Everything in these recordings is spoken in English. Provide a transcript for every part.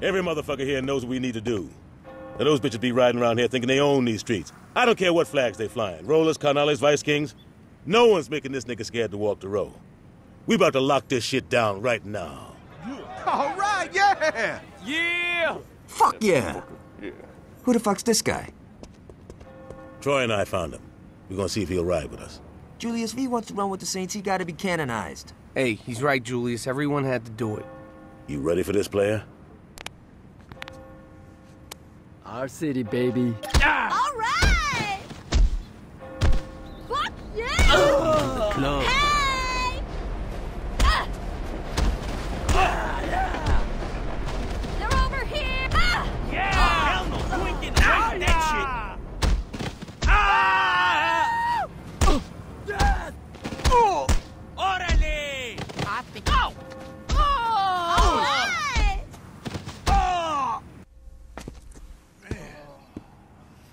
Every motherfucker here knows what we need to do. Now those bitches be riding around here thinking they own these streets. I don't care what flags they flying. Rollers, Canonized, Vice Kings. No one's making this nigga scared to walk the road. We about to lock this shit down right now. All right, yeah! Yeah! Fuck yeah! Yeah. Who the fuck's this guy? Troy and I found him. We're gonna see if he'll ride with us. Julius, if he wants to run with the Saints, he gotta be canonized. Hey, he's right, Julius. Everyone had to do it. You ready for this, player? Our city, baby. Ah! All right! Fuck yeah! Oh, no. Hey! Ah! Ah, yeah! They're over here! Ah! Yeah! Hell no! We can hide that shit!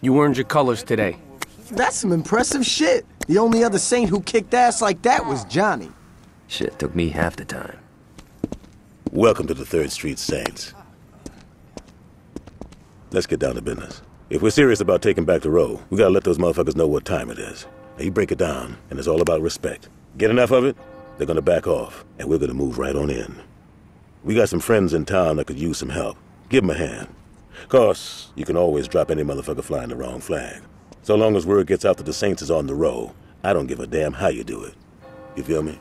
You earned your colors today. That's some impressive shit. The only other Saint who kicked ass like that was Johnny. Shit took me half the time. Welcome to the Third Street Saints. Let's get down to business. If we're serious about taking back the road, we gotta let those motherfuckers know what time it is. Now you break it down, and it's all about respect. Get enough of it, they're gonna back off, and we're gonna move right on in. We got some friends in town that could use some help. Give them a hand. Of course, you can always drop any motherfucker flying the wrong flag. So long as word gets out that the Saints is on the road, I don't give a damn how you do it. You feel me?